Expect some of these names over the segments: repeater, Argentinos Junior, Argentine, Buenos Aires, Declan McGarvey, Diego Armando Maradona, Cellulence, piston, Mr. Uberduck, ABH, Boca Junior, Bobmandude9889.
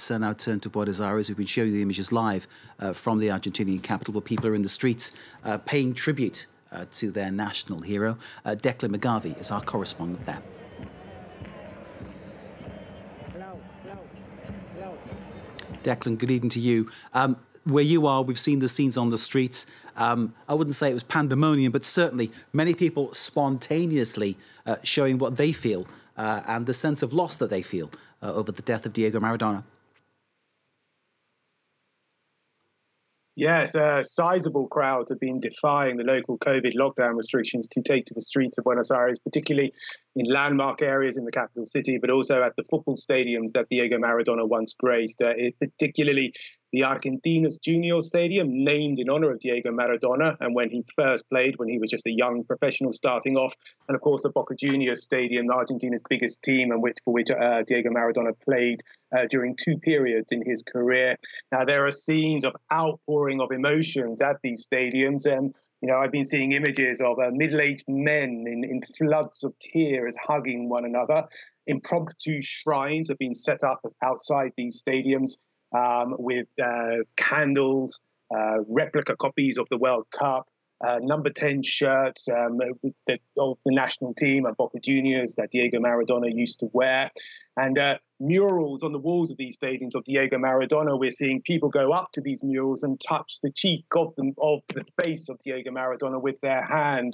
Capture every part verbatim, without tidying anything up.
Let's uh, now turn to Buenos Aires. We've been showing you the images live uh, from the Argentinian capital, where people are in the streets uh, paying tribute uh, to their national hero. Uh, Declan McGarvey is our correspondent there. Declan, good evening to you. Um, where you are, we've seen the scenes on the streets. Um, I wouldn't say it was pandemonium, but certainly many people spontaneously uh, showing what they feel uh, and the sense of loss that they feel uh, over the death of Diego Maradona. Yes, uh, sizable crowds have been defying the local COVID lockdown restrictions to take to the streets of Buenos Aires, particularly in landmark areas in the capital city, but also at the football stadiums that Diego Maradona once graced, uh, it, particularly the Argentinos Junior Stadium, named in honor of Diego Maradona and when he first played, when he was just a young professional starting off. And of course, the Boca Junior Stadium, Argentina's biggest team, and which, for which uh, Diego Maradona played uh, during two periods in his career. Now, there are scenes of outpouring of emotions at these stadiums. And, you know, I've been seeing images of uh, middle-aged men in, in floods of tears hugging one another. Impromptu shrines have been set up outside these stadiums. Um, with uh, candles, uh, replica copies of the World Cup, uh, number ten shirts um, with the, of the national team and Boca Juniors that Diego Maradona used to wear. And uh, murals on the walls of these stadiums of Diego Maradona. We're seeing people go up to these murals and touch the cheek of, them, of the face of Diego Maradona with their hand.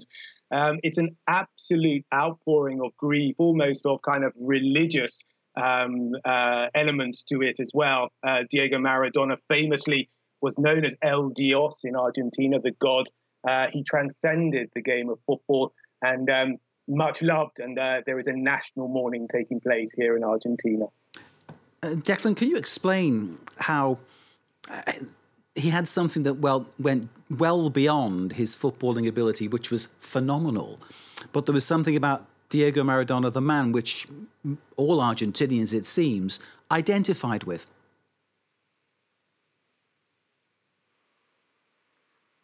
Um, it's an absolute outpouring of grief, almost of kind of religious Um, uh, elements to it as well. Uh, Diego Maradona famously was known as El Dios in Argentina, the God. Uh, he transcended the game of football and um, much loved. And uh, there is a national mourning taking place here in Argentina. Uh, Declan, can you explain how uh, he had something that well went well beyond his footballing ability, which was phenomenal, but there was something about Diego Maradona, the man, which all Argentinians, it seems, identified with?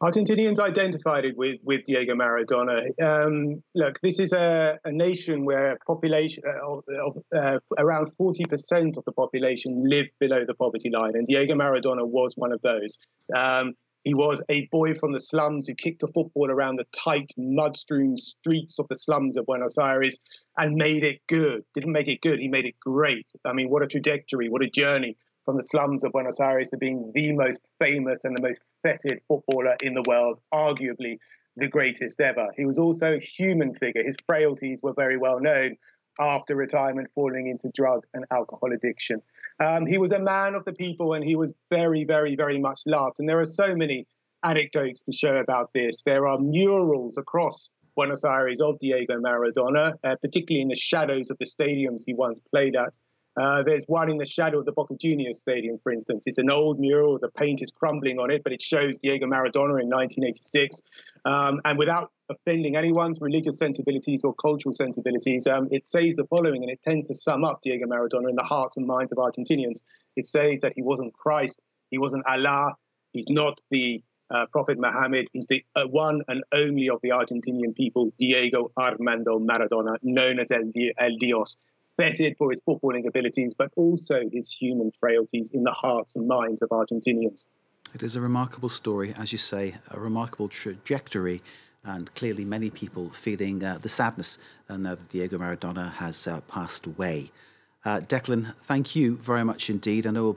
Argentinians identified it with, with Diego Maradona. Um, look, this is a, a nation where population uh, of, uh, around forty percent of the population live below the poverty line, and Diego Maradona was one of those. Um, He was a boy from the slums who kicked a football around the tight, mud-strewn streets of the slums of Buenos Aires and made it good. Didn't make it good, he made it great. I mean, what a trajectory, what a journey from the slums of Buenos Aires to being the most famous and the most feted footballer in the world, arguably the greatest ever. He was also a human figure. His frailties were very well known, after retirement falling into drug and alcohol addiction. Um, he was a man of the people, and he was very, very, very much loved. And there are so many anecdotes to show about this. There are murals across Buenos Aires of Diego Maradona, uh, particularly in the shadows of the stadiums he once played at. Uh, there's one in the shadow of the Boca Juniors Stadium, for instance. It's an old mural. The paint is crumbling on it, but it shows Diego Maradona in nineteen eighty-six. Um, and without offending anyone's religious sensibilities or cultural sensibilities, um, it says the following, and it tends to sum up Diego Maradona in the hearts and minds of Argentinians. It says that he wasn't Christ, he wasn't Allah, he's not the uh, Prophet Muhammad, he's the uh, one and only of the Argentinian people, Diego Armando Maradona, known as El, El Dios, feted for his footballing abilities, but also his human frailties in the hearts and minds of Argentinians. It is a remarkable story, as you say, a remarkable trajectory, and clearly many people feeling uh, the sadness uh, now that Diego Maradona has uh, passed away. Uh, Declan, thank you very much indeed. I know we'll